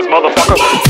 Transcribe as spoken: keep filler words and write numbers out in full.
ass motherfucker.